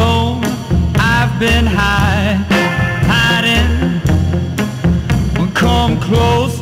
low, I've been hiding. Come close.